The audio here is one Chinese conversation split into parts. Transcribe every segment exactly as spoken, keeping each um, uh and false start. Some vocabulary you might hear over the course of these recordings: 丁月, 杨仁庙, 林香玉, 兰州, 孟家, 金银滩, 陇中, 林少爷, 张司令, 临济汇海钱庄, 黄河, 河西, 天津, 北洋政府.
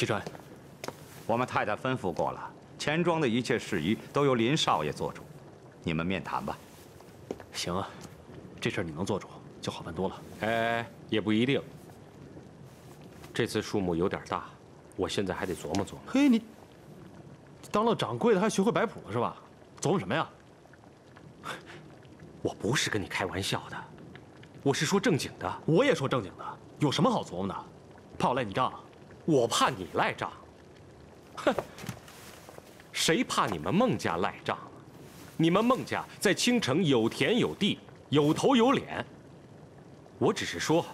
启川，我们太太吩咐过了，钱庄的一切事宜都由林少爷做主，你们面谈吧。行啊，这事儿你能做主就好办多了。哎，也不一定。这次数目有点大，我现在还得琢磨琢磨。嘿，你当了掌柜的还学会摆谱了是吧？琢磨什么呀？我不是跟你开玩笑的，我是说正经的。我也说正经的，有什么好琢磨的？怕我赖你账？我怕你赖账。哼，谁怕你们孟家赖账？ 你们孟家在青城有田有地有头有脸，我只是说，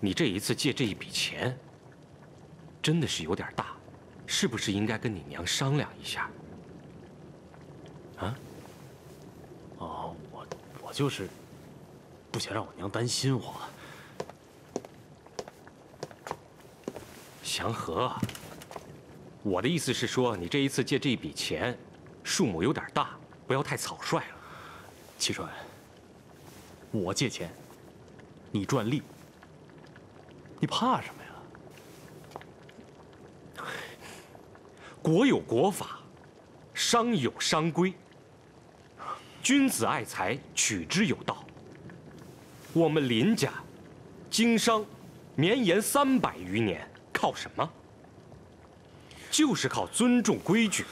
你这一次借这一笔钱，真的是有点大，是不是应该跟你娘商量一下？啊？哦，我我就是不想让我娘担心我。祥和，我的意思是说，你这一次借这一笔钱。 数目有点大，不要太草率了。祁川，我借钱，你赚利，你怕什么呀？国有国法，商有商规。君子爱财，取之有道。我们林家经商绵延三百余年，靠什么？就是靠尊重规矩。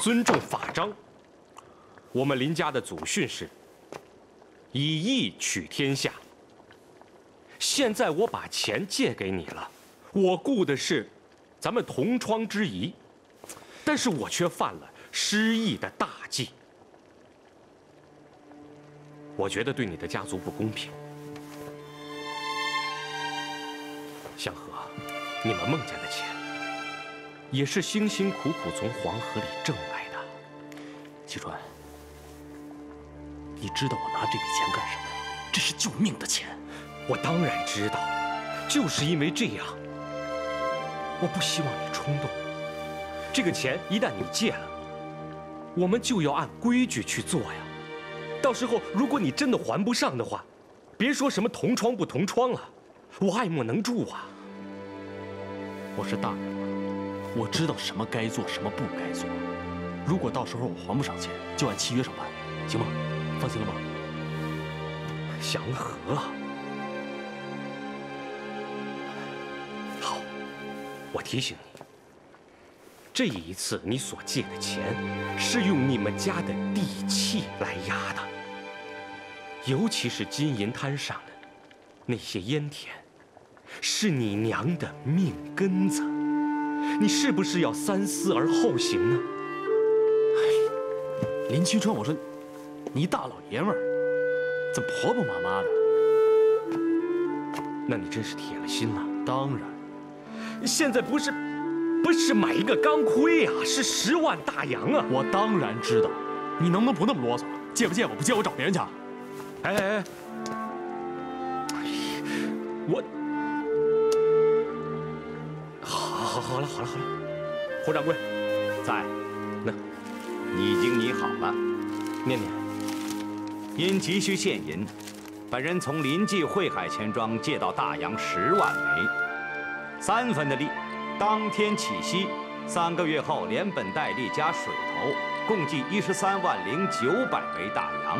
尊重法章，我们林家的祖训是“以义取天下”。现在我把钱借给你了，我顾的是咱们同窗之谊，但是我却犯了失义的大忌。我觉得对你的家族不公平。祥和，你们孟家的钱。 也是辛辛苦苦从黄河里挣来的，祁川，你知道我拿这笔钱干什么？这是救命的钱。我当然知道，就是因为这样，我不希望你冲动。这个钱一旦你借了，我们就要按规矩去做呀。到时候如果你真的还不上的话，别说什么同窗不同窗了，我爱莫能助啊。我是大人。 我知道什么该做，什么不该做。如果到时候我还不上钱，就按契约上办，行吗？放心了吧？祥和，好，我提醒你，这一次你所借的钱是用你们家的地契来压的，尤其是金银滩上的那些烟田，是你娘的命根子。 你是不是要三思而后行呢？林青川，我说，你大老爷们儿，怎么婆婆妈妈的？那你真是铁了心了。当然，现在不是，不是买一个钢盔啊，是十万大洋啊！我当然知道，你能不能不那么啰嗦？借不借？我不借，我找别人去。哎哎哎！我。 好了好了好了，胡掌柜，在，那，已经拟好了。念念，因急需现银，本人从临济汇海钱庄借到大洋十万枚，三分的利，当天起息，三个月后连本带利加水头，共计一十三万零九百枚大洋，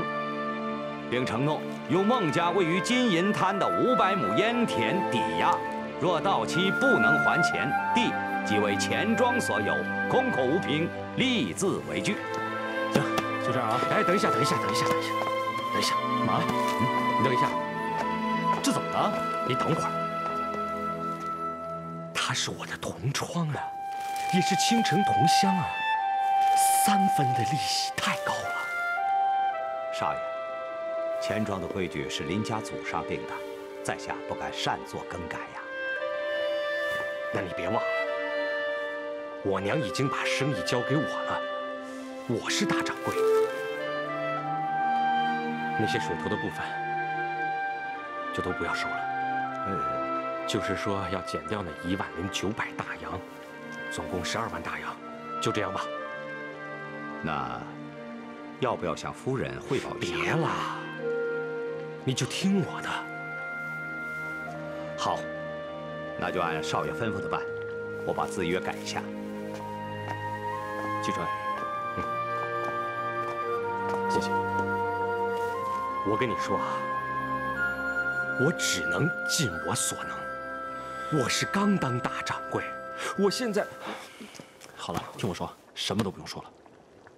并承诺用孟家位于金银滩的五百亩烟田抵押。 若到期不能还钱，地即为钱庄所有，空口无凭，立字为据。行，就这样啊！哎，等一下，等一下，等一下，等一下，等一下，干嘛？你等一下，这怎么了？你等会儿。他是我的同窗啊，也是青城同乡啊，三分的利息太高了。少爷，钱庄的规矩是林家祖上定的，在下不敢擅作更改呀。 那你别忘了，我娘已经把生意交给我了，我是大掌柜。那些水头的部分，就都不要收了。嗯，就是说要减掉那一万零九百大洋，总共十二万大洋，就这样吧。那，要不要向夫人汇报一下？别了，你就听我的。好。 那那就按少爷吩咐的办，我把字约改一下。季川，嗯，谢谢。我跟你说啊，我只能尽我所能。我是刚当大掌柜，我现在……好了，听我说，什么都不用说了。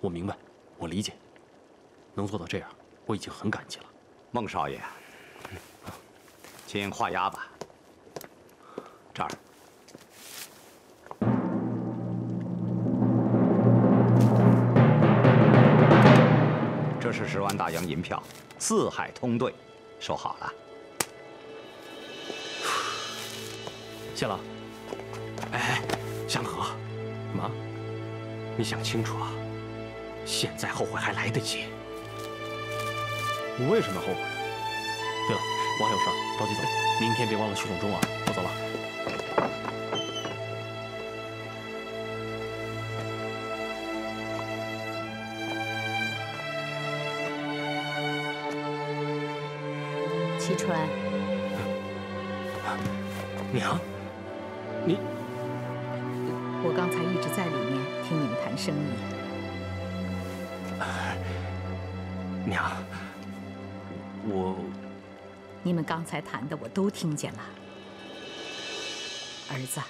我明白，我理解，能做到这样，我已经很感激了。孟少爷，先画押吧。 这儿，这是十万大洋银票，四海通兑，收好了。谢了。哎，祥和，妈，你想清楚啊，现在后悔还来得及。我为什么后悔？对了，我还有事儿，着急走，明天别忘了去送终啊！我走了。 齐川，娘，你，我刚才一直在里面听你们谈生意。娘，我，你们刚才谈的我都听见了。儿子，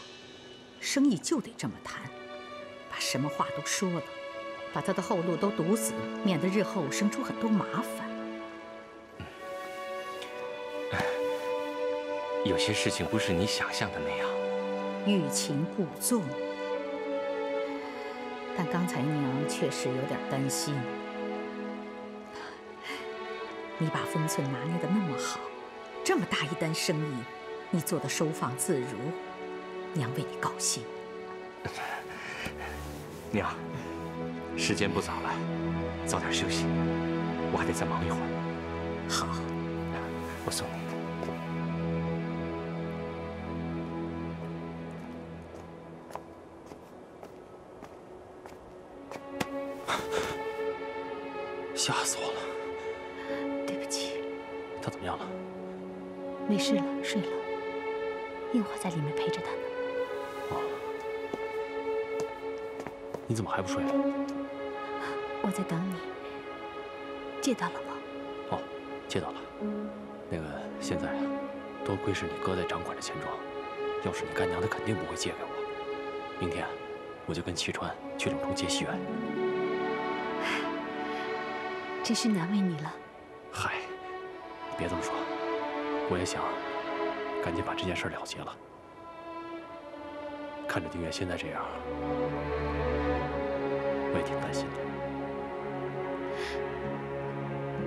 生意就得这么谈，把什么话都说了，把他的后路都堵死，免得日后生出很多麻烦。 有些事情不是你想象的那样，欲擒故纵。但刚才娘确实有点担心，你把分寸拿捏得那么好，这么大一单生意，你做得收放自如，娘为你高兴。娘，时间不早了，早点休息，我还得再忙一会儿。好，我送你。 吓死我了！对不起。他怎么样了？没事了，睡了。一会儿在里面陪着他呢。哦。你怎么还不睡啊？我在等你。借到了吗？哦，借到了。那个，现在啊，多亏是你哥在掌管着钱庄，要是你干娘，她肯定不会借给我。明天啊，我就跟齐川去陇中接西元。 真是难为你了。嗨，别这么说，我也想赶紧把这件事了结了。看着丁月现在这样，我也挺担心的。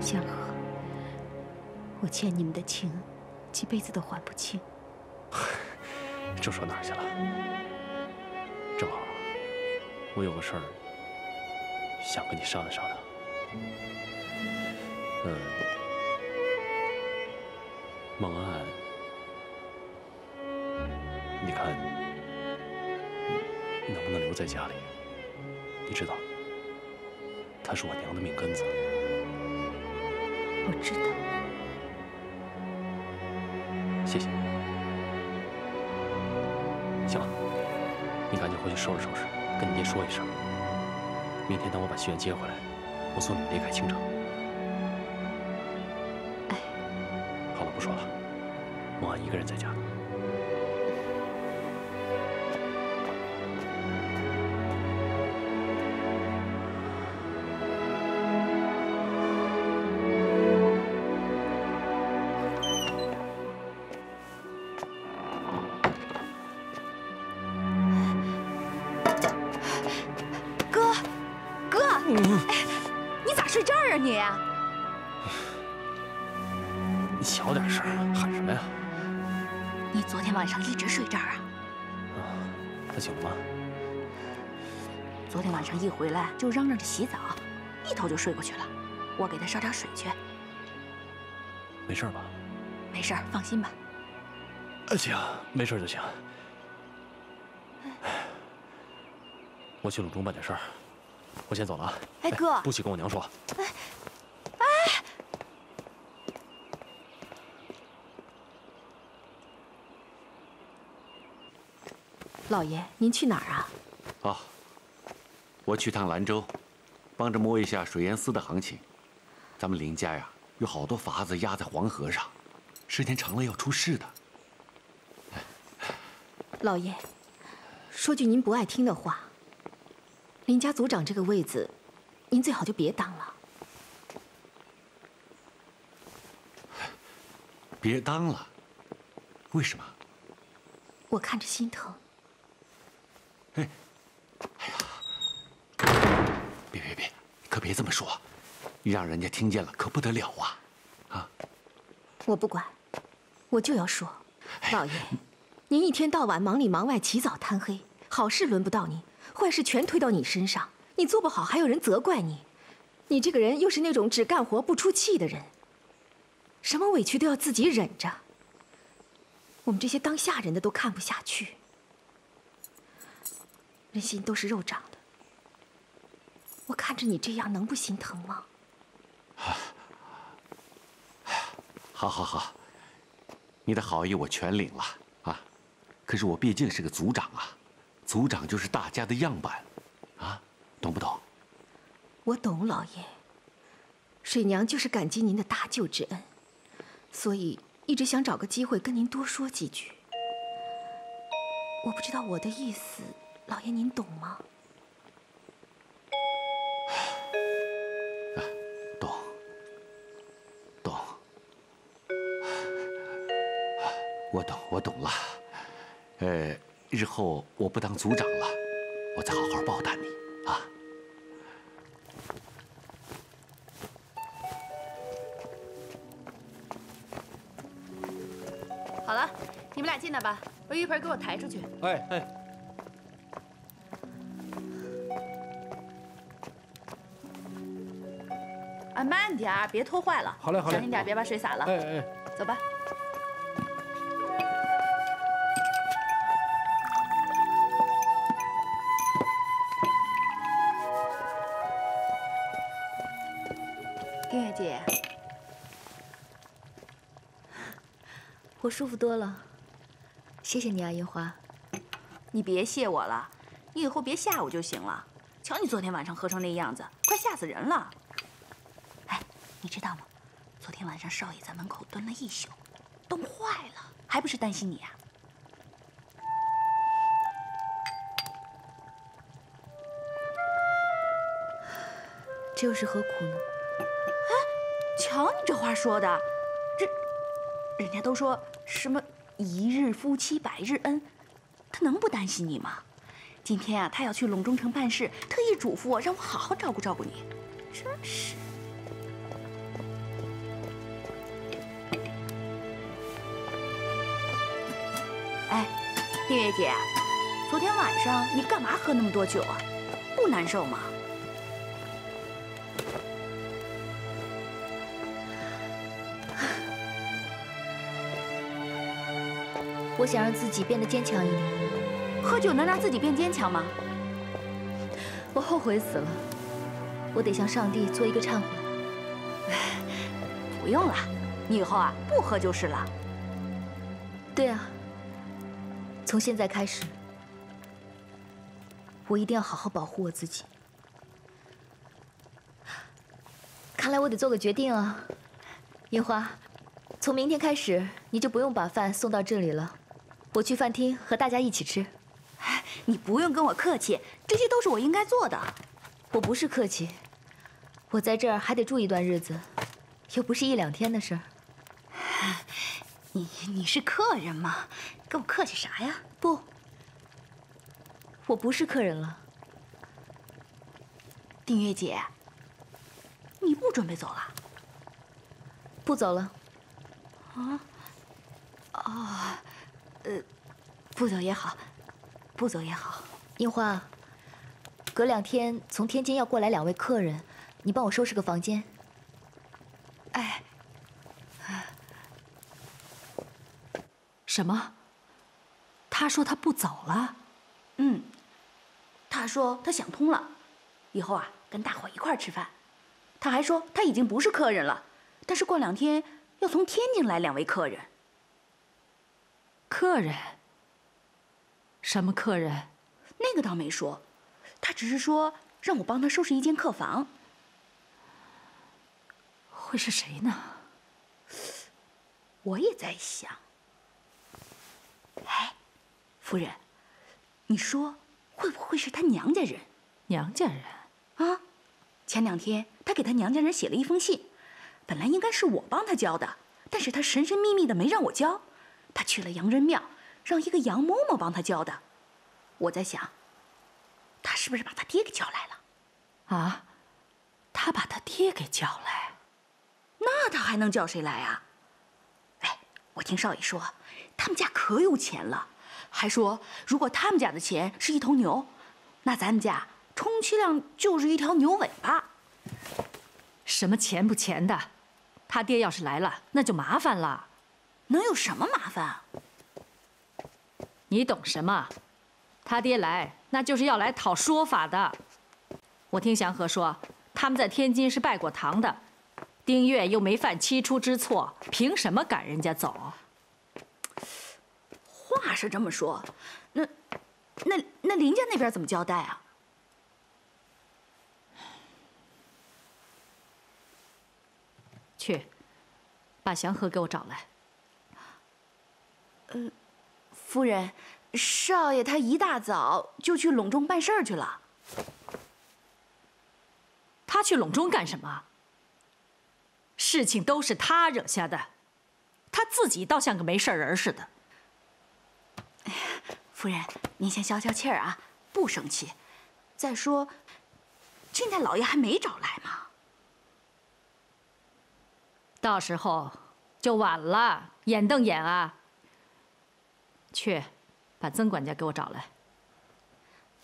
祥和，我欠你们的情，这辈子都还不清。这说哪儿去了？正好，我有个事儿想跟你商量商量。 嗯，孟安，你看能不能留在家里？你知道，她是我娘的命根子。我知道。谢谢你。行了，你赶紧回去收拾收拾，跟你爹说一声。明天等我把西元接回来，我送你们离开京城。 不说了，孟安一个人在家。哥，哥，你咋睡这儿啊你？ 小点声，喊什么呀？你昨天晚上一直睡这儿啊？啊，他醒了吗？昨天晚上一回来就嚷嚷着洗澡，一头就睡过去了。我给他烧点水去。没事吧？没事，放心吧。呃，行，没事就行。我去陇中办点事儿，我先走了啊。哎，哥，不许跟我娘说。哎。老爷，您去哪儿啊？哦，我去趟兰州，帮着摸一下水盐司的行情。咱们林家呀，有好多筏子压在黄河上，时间长了要出事的。老爷，说句您不爱听的话，林家族长这个位子，您最好就别当了。 别当了，为什么？我看着心疼。哎，哎呀，别别别，可别这么说，你让人家听见了可不得了啊！啊！我不管，我就要说，老爷，您一天到晚忙里忙外，起早贪黑，好事轮不到您，坏事全推到你身上，你做不好还有人责怪你，你这个人又是那种只干活不出气的人。 什么委屈都要自己忍着，我们这些当下人的都看不下去。人心都是肉长的，我看着你这样，能不心疼吗？好，好，好，你的好意我全领了啊！可是我毕竟是个族长啊，族长就是大家的样板，啊，懂不懂？我懂，老爷。水娘就是感激您的大救之恩。 所以一直想找个机会跟您多说几句。我不知道我的意思，老爷您懂吗？懂，懂，我懂，我懂了。呃，日后我不当族长了，我再好好报答你啊。 好了，你们俩进来吧，把玉盆给我抬出去。哎哎，啊，慢点儿，别拖坏了。好嘞好嘞，小心点，别把水洒了。哎哎，走吧。丁月姐。 我舒服多了，谢谢你啊，银花。你别谢我了，你以后别吓我就行了。瞧你昨天晚上喝成那样子，快吓死人了。哎，你知道吗？昨天晚上少爷在门口蹲了一宿，冻坏了，还不是担心你啊。这又是何苦呢？哎，瞧你这话说的，这人家都说。 什么一日夫妻百日恩，他能不担心你吗？今天啊，他要去陇中城办事，特意嘱咐我让我好好照顾照顾你，真是。哎，丁月姐，昨天晚上你干嘛喝那么多酒啊？不难受吗？我想让自己变得坚强一点。喝酒能让自己变坚强吗？我后悔死了，我得向上帝做一个忏悔。不用了，你以后啊不喝就是了。对啊，从现在开始，我一定要好好保护我自己。看来我得做个决定啊，银花，从明天开始你就不用把饭送到这里了。 我去饭厅和大家一起吃，你不用跟我客气，这些都是我应该做的。我不是客气，我在这儿还得住一段日子，又不是一两天的事儿。你你是客人嘛，跟我客气啥呀？不，我不是客人了。丁月姐，你不准备走了？不走了。啊？哦。 呃，不走也好，不走也好。樱花，隔两天从天津要过来两位客人，你帮我收拾个房间。哎，什么？他说他不走了？嗯，他说他想通了，以后啊跟大伙一块儿吃饭。他还说他已经不是客人了，但是过两天要从天津来两位客人。 客人？什么客人？那个倒没说，他只是说让我帮他收拾一间客房。会是谁呢？我也在想。哎，夫人，你说会不会是他娘家人？娘家人啊？前两天他给他娘家人写了一封信，本来应该是我帮他交的，但是他神神秘秘的没让我交，他去了杨仁庙，让一个杨嬷嬷帮他交的。我在想，他是不是把他爹给叫来了？啊，他把他爹给叫来，那他还能叫谁来啊？哎，我听少爷说，他们家可有钱了，还说如果他们家的钱是一头牛，那咱们家充其量就是一条牛尾巴。什么钱不钱的，他爹要是来了，那就麻烦了。能有什么麻烦啊？你懂什么？他爹来，那就是要来讨说法的。我听祥和说，他们在天津是拜过堂的，丁月又没犯七出之错，凭什么赶人家走？话是这么说，那、那、那林家那边怎么交代啊？去，把祥和给我找来。呃，夫人。少爷他一大早就去陇中办事儿去了。他去陇中干什么？事情都是他惹下的，他自己倒像个没事人似的。哎呀，夫人，您先消消气儿啊，不生气。再说，郡太老爷还没找来吗？到时候就晚了，眼瞪眼啊。去。把曾管家给我找来。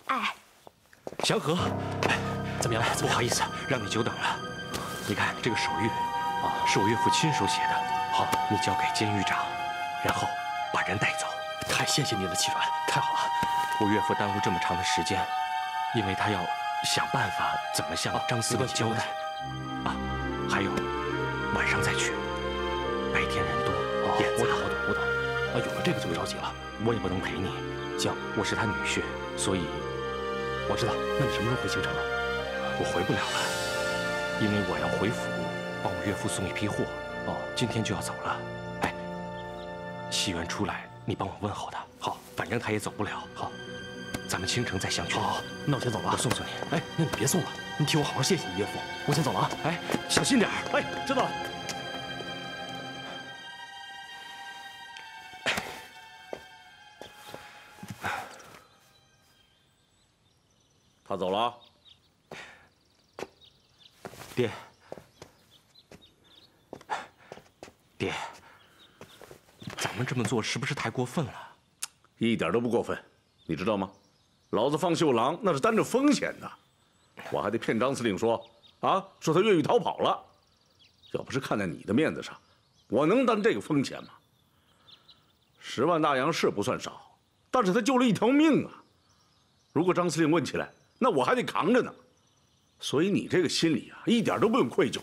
哎，祥和，哎，怎么样？不好意思，让你久等了。你看这个手谕，啊，是我岳父亲手写的。好，你交给监狱长，然后把人带走。太谢谢您了，齐软，太好了。我岳父耽误这么长的时间，因为他要想办法怎么向张司令交代。啊，还有，晚上再去，白天人多，眼杂。我懂，我懂。啊，有了这个就不着急了。我也不能陪你，江，我是他女婿，所以我知道。那你什么时候回京城啊？我回不了了，因为我要回府帮我岳父送一批货。哦，今天就要走了。哎，西园出来，你帮我问候他。好，反正他也走不了。好，咱们清晨再相聚。好，好，那我先走了啊。我送送你。哎，那你别送了，你替我好好谢谢你岳父。我先走了啊。哎，小心点儿。哎，知道了。他走了，爹，爹，咱们这么做是不是太过分了？一点都不过分，你知道吗？老子放秀郎那是担着风险的，我还得骗张司令说啊，说他越狱逃跑了。要不是看在你的面子上，我能担这个风险吗？十万大洋是不算少，但是他救了一条命啊！如果张司令问起来，那我还得扛着呢，所以你这个心里啊，一点都不用愧疚，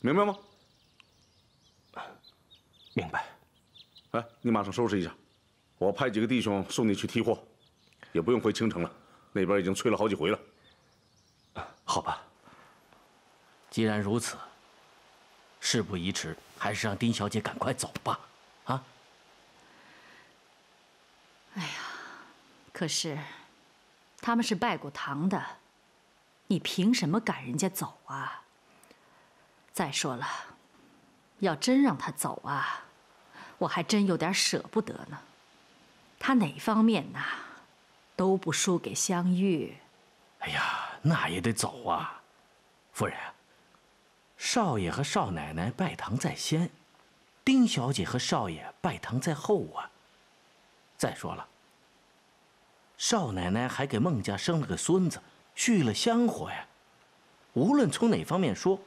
明白吗？明白。哎，你马上收拾一下，我派几个弟兄送你去提货，也不用回青城了，那边已经催了好几回了。好吧。既然如此，事不宜迟，还是让丁小姐赶快走吧。啊？哎呀，可是。他们是拜过堂的，你凭什么赶人家走啊？再说了，要真让他走啊，我还真有点舍不得呢。他哪方面呢，都不输给湘玉。哎呀，那也得走啊，夫人。少爷和少奶奶拜堂在先，丁小姐和少爷拜堂在后啊。再说了。少奶奶还给孟家生了个孙子，续了香火呀。无论从哪方面说，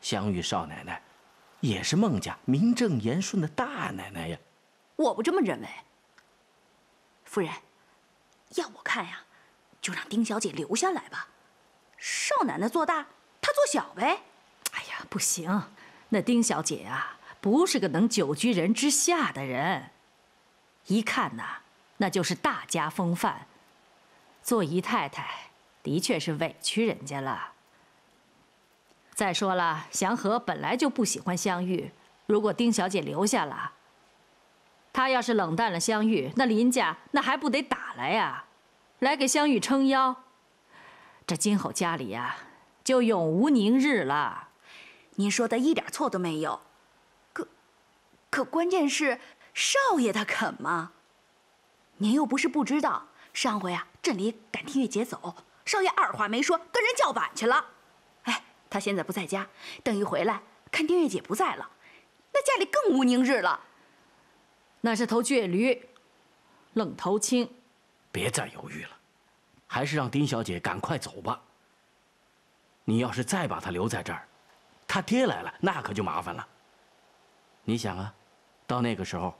湘玉少奶奶也是孟家名正言顺的大奶奶呀。我不这么认为，夫人。要我看呀，就让丁小姐留下来吧。少奶奶做大，她做小呗。哎呀，不行，那丁小姐啊，不是个能久居人之下的人。一看呐、啊。那就是大家风范。做姨太太的确是委屈人家了。再说了，祥和本来就不喜欢香玉，如果丁小姐留下了，她要是冷淡了香玉，那林家那还不得打来呀、啊？来给香玉撑腰，这今后家里呀、啊、就永无宁日了。您说的一点错都没有，可可关键是少爷他肯吗？ 您又不是不知道，上回啊，振黎赶听月姐走，少爷二话没说跟人叫板去了。哎，他现在不在家，等一回来看听月姐不在了，那家里更无宁日了。那是头倔驴，愣头青。别再犹豫了，还是让丁小姐赶快走吧。你要是再把她留在这儿，她爹来了那可就麻烦了。你想啊，到那个时候，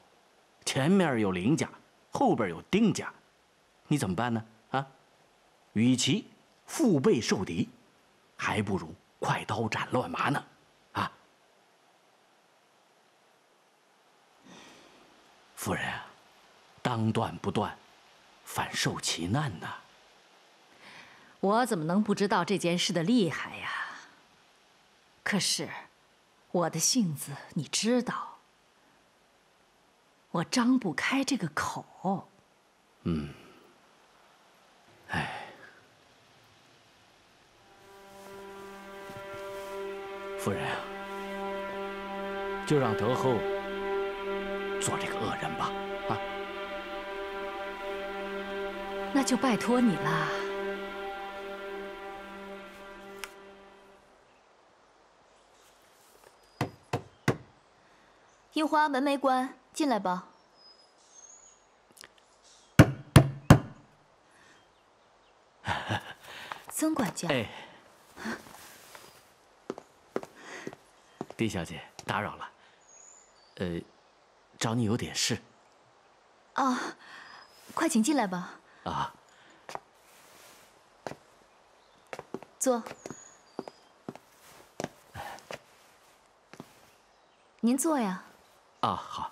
前面有林家。 后边有丁家，你怎么办呢？啊，与其腹背受敌，还不如快刀斩乱麻呢，啊！夫人啊，当断不断，反受其难呐。我怎么能不知道这件事的厉害呀？可是，我的性子你知道。 我张不开这个口。嗯。哎，夫人啊，就让德厚做这个恶人吧，啊。那就拜托你啦。樱花，门没关。 进来吧。曾管家，哎，丁小姐，打扰了。呃，找你有点事。哦，快请进来吧。啊，坐。您坐呀。啊，好。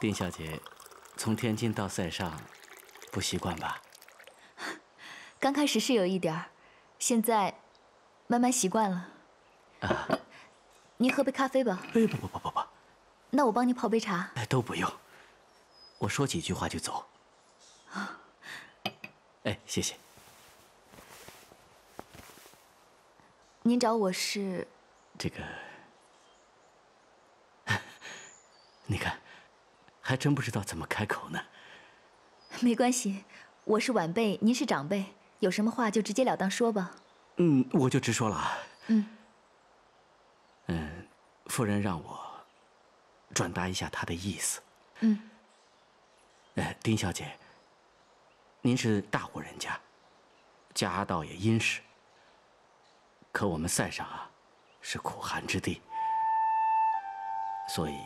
丁小姐，从天津到塞上，不习惯吧？刚开始是有一点儿，现在慢慢习惯了。啊，您喝杯咖啡吧。哎，不不不不不。那我帮您泡杯茶。哎，都不用，我说几句话就走。啊，哎，谢谢。您找我是？这个，你看。 还真不知道怎么开口呢。没关系，我是晚辈，您是长辈，有什么话就直截了当说吧。嗯，我就直说了啊。嗯。嗯，夫人让我转达一下她的意思。嗯。呃，丁小姐，您是大户人家，家道也殷实，可我们塞上啊是苦寒之地，所以。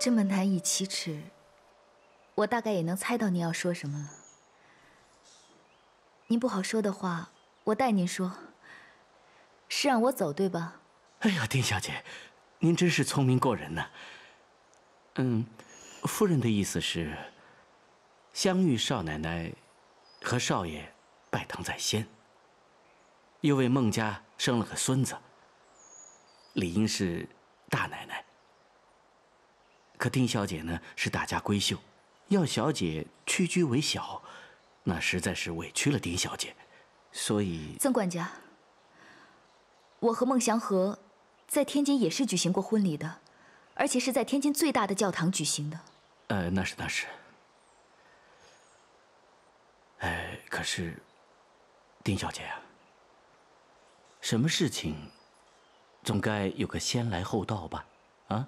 这么难以启齿，我大概也能猜到您要说什么了。您不好说的话，我代您说。是让我走，对吧？哎呀，丁小姐，您真是聪明过人呐。嗯，夫人的意思是，香玉少奶奶和少爷拜堂在先，又为孟家生了个孙子，理应是大奶奶。 可丁小姐呢是大家闺秀，要小姐屈居为小，那实在是委屈了丁小姐，所以曾管家，我和孟祥和在天津也是举行过婚礼的，而且是在天津最大的教堂举行的。呃，那是那是。哎，可是，丁小姐啊，什么事情，总该有个先来后到吧？啊？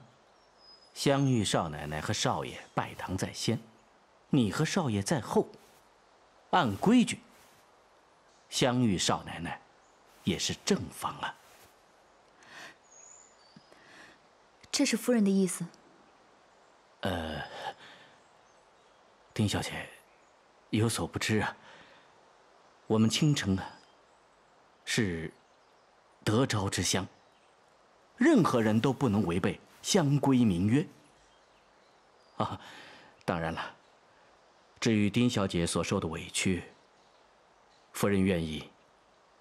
香玉少奶奶和少爷拜堂在先，你和少爷在后。按规矩，香玉少奶奶也是正房啊。这是夫人的意思。呃，丁小姐，有所不知啊，我们青城啊，是德昭之乡，任何人都不能违背乡规民约。啊，当然了，至于丁小姐所受的委屈，夫人愿意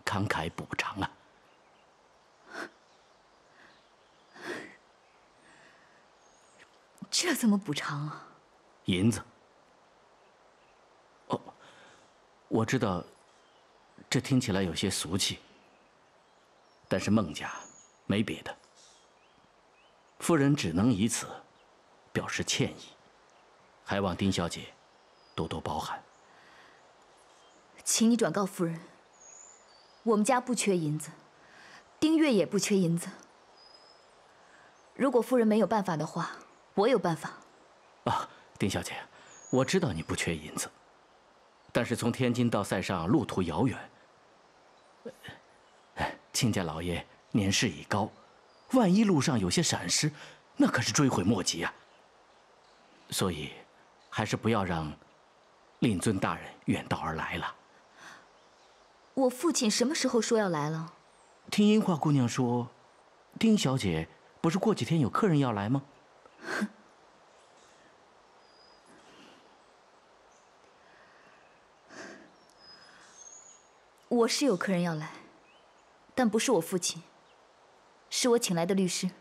慷慨补偿啊。 这怎么补偿啊？银子。哦，我知道，这听起来有些俗气。但是孟家没别的，夫人只能以此表示歉意，还望丁小姐多多包涵。请你转告夫人，我们家不缺银子，丁月也不缺银子。如果夫人没有办法的话。 我有办法。啊，丁小姐，我知道你不缺银子，但是从天津到塞上路途遥远，亲家老爷年事已高，万一路上有些闪失，那可是追悔莫及啊。所以，还是不要让令尊大人远道而来了。我父亲什么时候说要来了？听樱花姑娘说，丁小姐不是过几天有客人要来吗？ 哼，我是有客人要来，但不是我父亲，是我请来的律师。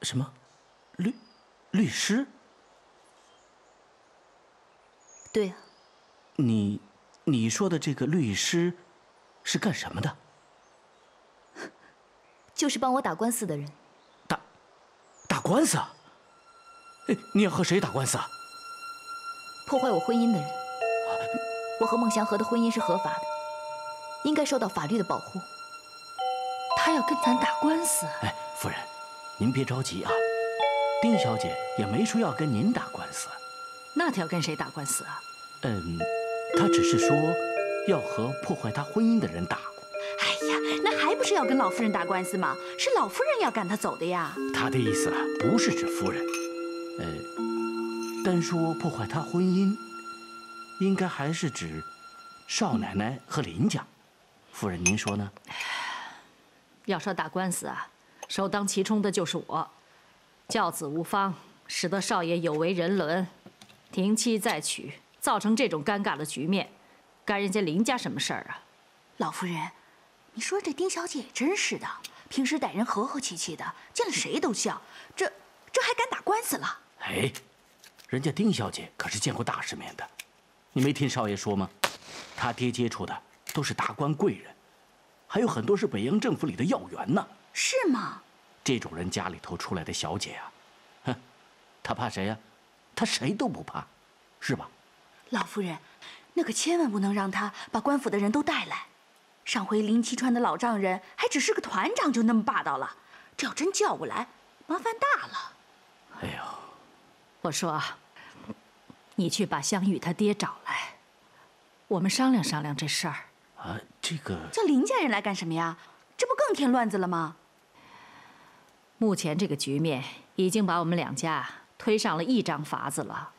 什么？律律师？对呀。你你说的这个律师是干什么的？就是帮我打官司的人。打打官司啊？ 你要和谁打官司啊？破坏我婚姻的人，我和孟祥和的婚姻是合法的，应该受到法律的保护。他要跟咱打官司？哎，夫人，您别着急啊，丁小姐也没说要跟您打官司。那她要跟谁打官司啊？嗯，她只是说要和破坏她婚姻的人打。哎呀，那还不是要跟老夫人打官司吗？是老夫人要赶她走的呀。她的意思啊，不是指夫人。 呃，单说破坏她婚姻，应该还是指少奶奶和林家。夫人，您说呢？要说打官司啊，首当其冲的就是我，教子无方，使得少爷有违人伦，停妻再娶，造成这种尴尬的局面，干人家林家什么事儿啊？老夫人，你说这丁小姐也真是的，平时待人和和气气的，见了谁都笑，这。 这还敢打官司了？哎，人家丁小姐可是见过大世面的，你没听少爷说吗？他爹接触的都是达官贵人，还有很多是北洋政府里的要员呢。是吗？这种人家里头出来的小姐啊，哼，她怕谁呀？她谁都不怕，是吧？老夫人，那可千万不能让她把官府的人都带来。上回林七川的老丈人还只是个团长就那么霸道了，这要真叫过来，麻烦大了。 哎呦，我说啊，你去把湘玉他爹找来，我们商量商量这事儿。啊，这个叫林家人来干什么呀？这不更添乱子了吗？目前这个局面已经把我们两家推上了一张筏子了。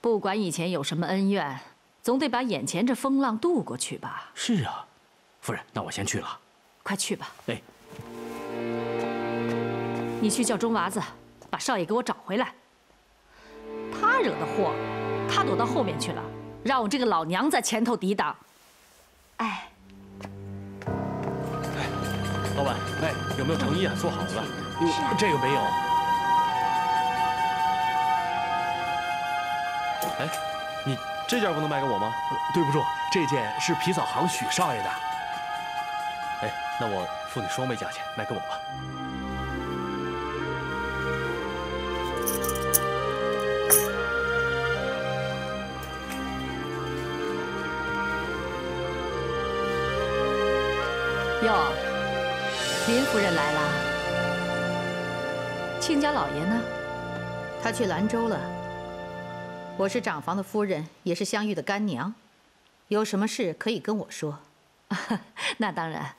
不管以前有什么恩怨，总得把眼前这风浪渡过去吧。是啊，夫人，那我先去了。快去吧。哎，你去叫钟娃子。 把少爷给我找回来！他惹的祸，他躲到后面去了，让我这个老娘在前头抵挡。哎，哎，老板，哎，有没有诚意啊？做好了，啊、这个没有。哎，你这件不能卖给我吗？对不住，这件是皮草行许少爷的。哎，那我付你双倍价钱，卖给我吧。 哟，林夫人来了。亲家老爷呢？他去兰州了。我是长房的夫人，也是湘玉的干娘，有什么事可以跟我说。那当然，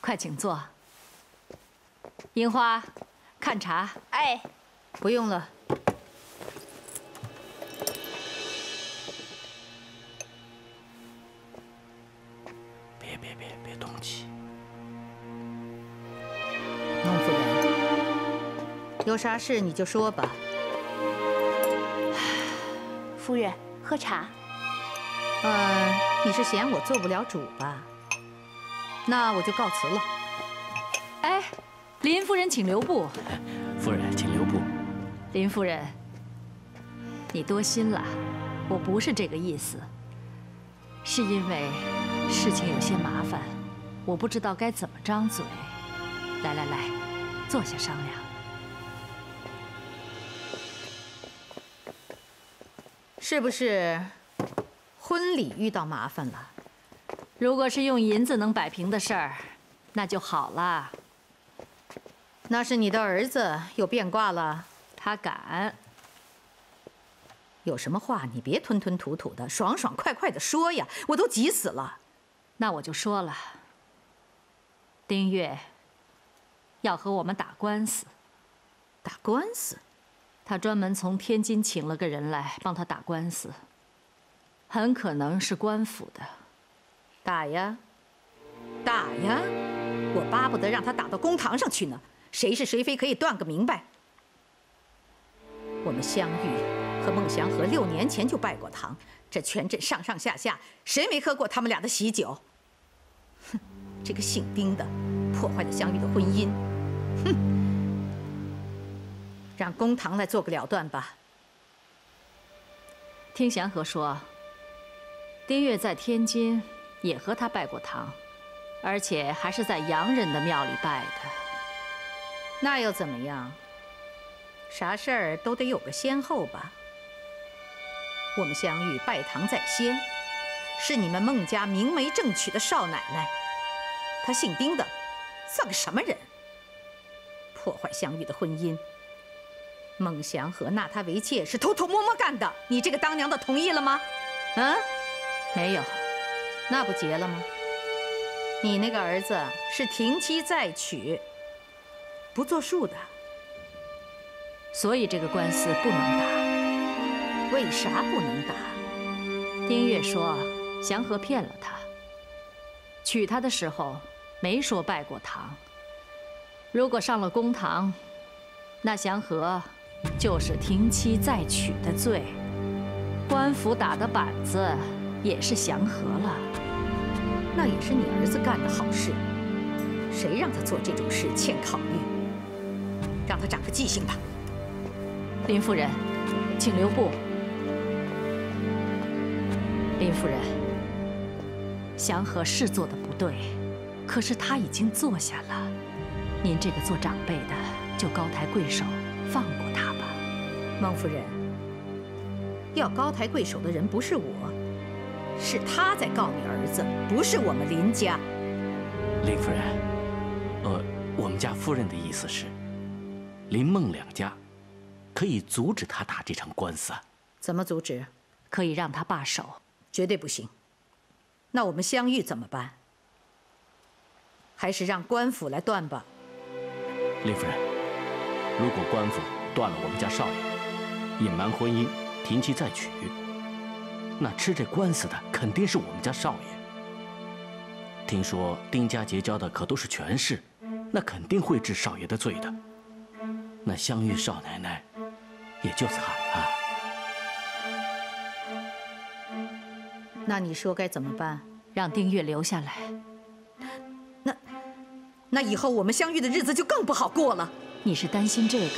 快请坐。樱花，看茶。哎，不用了。别别别，别动气！孟夫人，有啥事你就说吧。夫人，喝茶。呃，你是嫌我做不了主吧？那我就告辞了。哎，林夫人，请留步。夫人，请留步。林夫人，你多心了，我不是这个意思，是因为事情有些麻烦，我不知道该怎么张嘴。来来来，坐下商量。是不是婚礼遇到麻烦了？如果是用银子能摆平的事儿，那就好了。那是你的儿子有变卦了。 他敢？有什么话你别吞吞吐吐的，爽爽快快的说呀！我都急死了。那我就说了，丁月要和我们打官司。打官司？他专门从天津请了个人来帮他打官司，很可能是官府的。打呀，打呀！我巴不得让他打到公堂上去呢，谁是谁非可以断个明白。 我们相遇和孟祥和六年前就拜过堂，这全镇上上下下谁没喝过他们俩的喜酒？哼，这个姓丁的破坏了相遇的婚姻，哼，让公堂来做个了断吧。听祥和说，丁月在天津也和他拜过堂，而且还是在洋人的庙里拜的。那又怎么样？ 啥事儿都得有个先后吧。我们相遇拜堂在先，是你们孟家明媒正娶的少奶奶，她姓丁的，算个什么人？破坏相遇的婚姻。孟祥和纳她为妾是偷偷摸摸干的，你这个当娘的同意了吗？嗯，没有，那不结了吗？你那个儿子是停妻再娶，不作数的。 所以这个官司不能打，为啥不能打？丁月说，祥和骗了他。娶她的时候没说拜过堂。如果上了公堂，那祥和就是停妻再娶的罪，官府打的板子也是祥和了。那也是你儿子干的好事，谁让他做这种事欠考虑，让他长个记性吧。 林夫人，请留步。林夫人，祥和是做的不对，可是他已经坐下了，您这个做长辈的就高抬贵手，放过他吧。孟夫人，要高抬贵手的人不是我，是他在告你儿子，不是我们林家。林夫人，呃，我们家夫人的意思是，林孟两家。 可以阻止他打这场官司，怎么阻止？可以让他罢手，绝对不行。那我们相遇怎么办？还是让官府来断吧。林夫人，如果官府断了我们家少爷，隐瞒婚姻，停妻再娶，那吃这官司的肯定是我们家少爷。听说丁家结交的可都是权势，那肯定会治少爷的罪的。那相遇少奶奶。 也就惨了。那你说该怎么办？让丁月留下来。那，那以后我们相遇的日子就更不好过了。你是担心这个？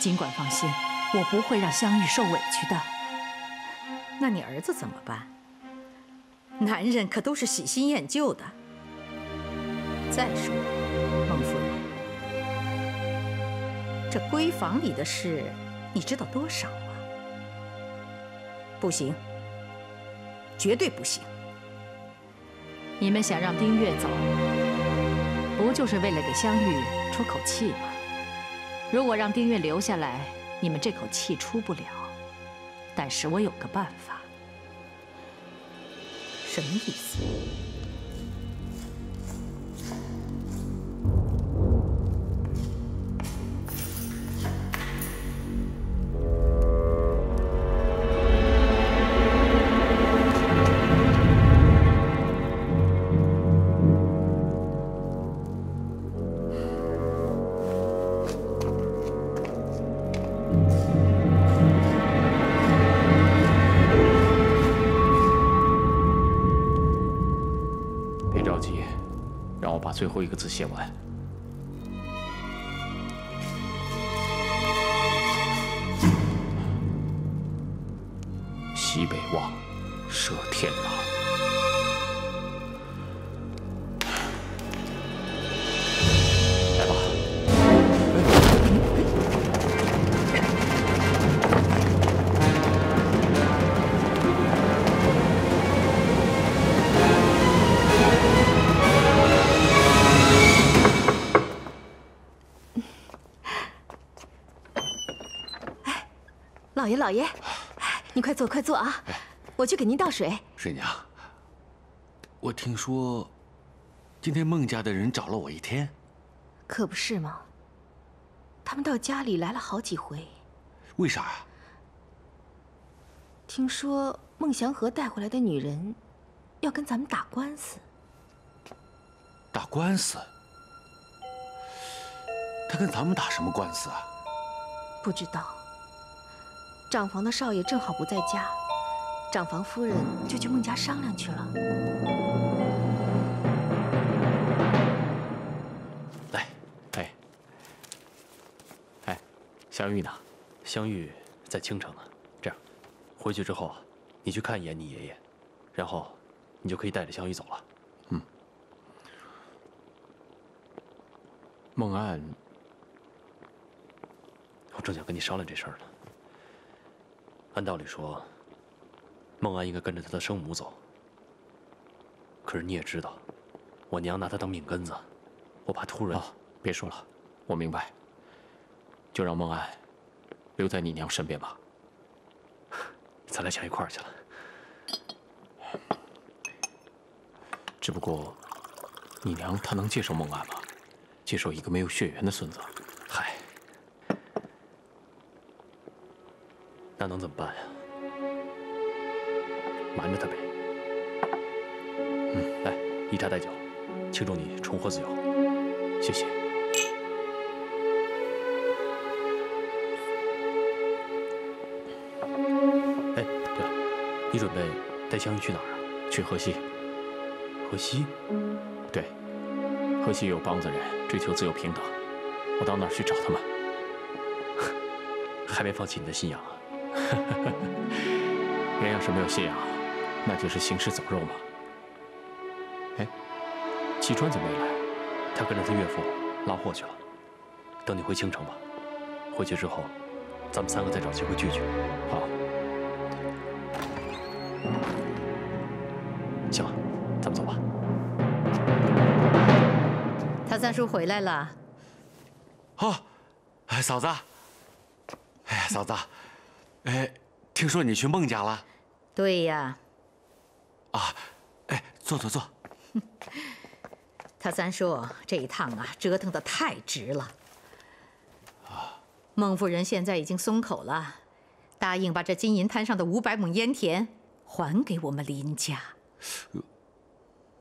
尽管放心，我不会让相遇受委屈的。那你儿子怎么办？男人可都是喜新厌旧的。再说，孟夫人，这闺房里的事。 你知道多少啊？不行，绝对不行！你们想让丁月走，不就是为了给香玉出口气吗？如果让丁月留下来，你们这口气出不了。但是我有个办法。什么意思？最后一个字写完。西北望，射天狼。 老爷，老爷，你快坐，快坐啊！我去给您倒水。水娘，我听说今天孟家的人找了我一天，可不是吗？他们到家里来了好几回。为啥啊？听说孟祥和带回来的女人要跟咱们打官司。打官司？他跟咱们打什么官司啊？不知道。 账房的少爷正好不在家，账房夫人就去孟家商量去了。来，哎，哎，香玉呢？香玉在京城呢。这样，回去之后啊，你去看一眼你爷爷，然后你就可以带着香玉走了。嗯。孟岸，我正想跟你商量这事儿呢。 按道理说，孟安应该跟着他的生母走。可是你也知道，我娘拿他当命根子，我怕突然……啊，别说了，我明白。就让孟安留在你娘身边吧。咱俩想一块儿去了。只不过，你娘她能接受孟安吗？接受一个没有血缘的孙子？嗨。 那能怎么办呀？瞒着他呗。嗯，来，以茶代酒，庆祝你重获自由。谢谢。哎，对了，你准备带香玉去哪儿啊？去河西。河西？对，河西有帮子人追求自由平等，我到那儿去找他们。还没放弃你的信仰啊？ 人要是没有信仰，那就是行尸走肉嘛。哎，季川怎么没来？他跟着他岳父拉货去了。等你回京城吧。回去之后，咱们三个再找机会聚聚。好。行了，咱们走吧。他三叔回来了。哦，哎，嫂子。哎呀，嫂子。 哎，听说你去孟家了？对呀。啊，哎，坐坐坐。他三叔这一趟啊，折腾的太值了。啊。孟夫人现在已经松口了，答应把这金银滩上的五百亩烟田还给我们林家。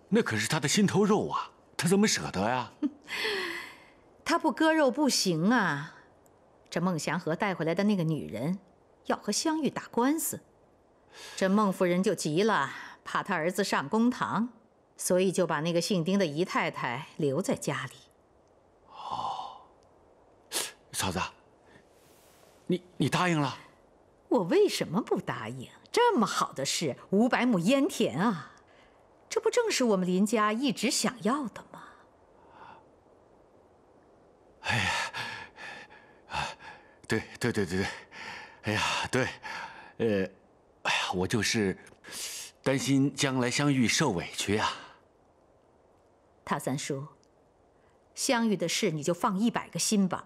那可是他的心头肉啊，他怎么舍得呀？他不割肉不行啊。这孟祥和带回来的那个女人。 要和香玉打官司，这孟夫人就急了，怕她儿子上公堂，所以就把那个姓丁的姨太太留在家里。哦，嫂子，你你答应了？我为什么不答应？这么好的事，五百亩烟田啊，这不正是我们林家一直想要的吗？哎呀，啊，对对对对对。 哎呀，对，呃，哎呀，我就是担心将来香玉受委屈呀。他三叔，香玉的事你就放一百个心吧。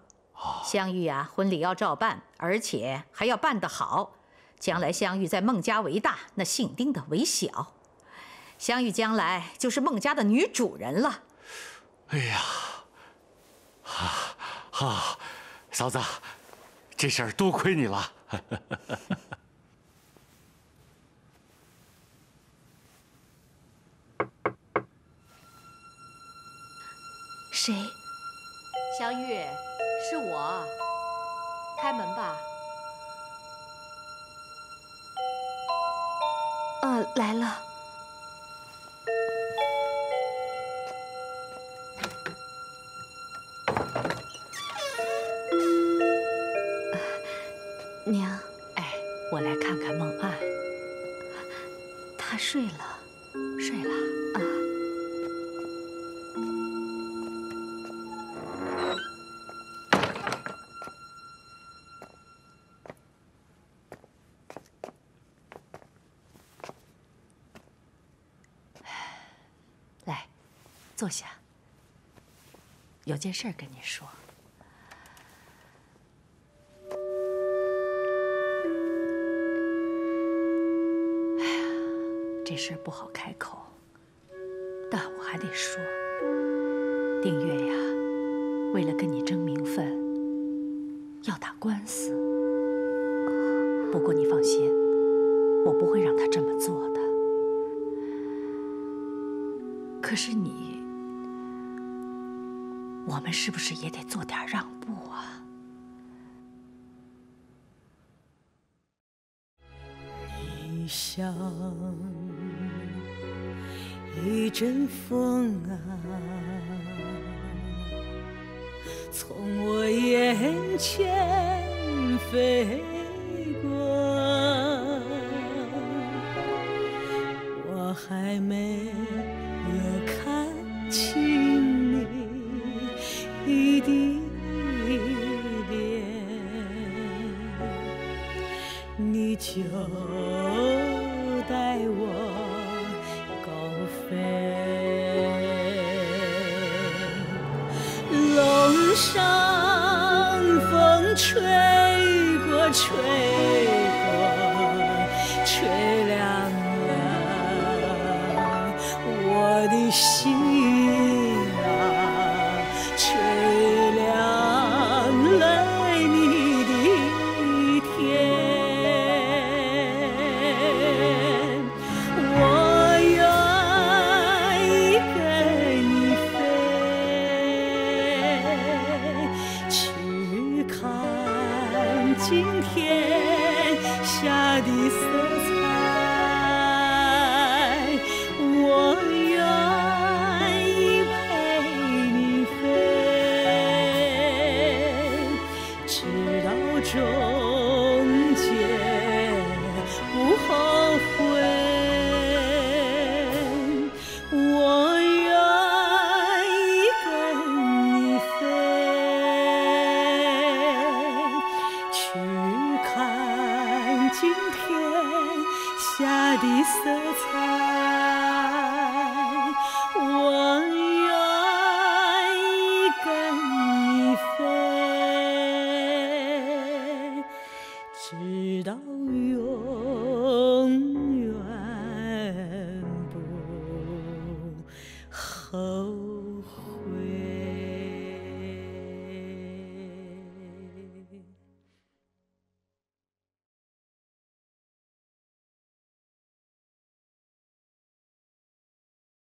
香玉啊，婚礼要照办，而且还要办得好。将来香玉在孟家为大，那姓丁的为小。香玉将来就是孟家的女主人了。哎呀，啊啊，嫂子，这事儿多亏你了。 谁？香玉，是我。开门吧。呃，来了。我来看看孟岸。她睡了，睡了啊。来，坐下。有件事跟你说。 这事不好开口，但我还得说。定月呀，为了跟你争名分，要打官司。不过你放心，我不会让他这么做的。可是你，我们是不是也得做点让步啊？ 像一阵风啊，从我眼前飞过，我还没有看清你一滴点，你就。 带我高飞，楼上风吹过，吹过，吹亮了我的心啊，吹亮了。 今天下的色彩，我愿意陪你飞，直到终结不后悔。我愿意跟你飞。 今天下的色彩，我愿意跟你飞，直到。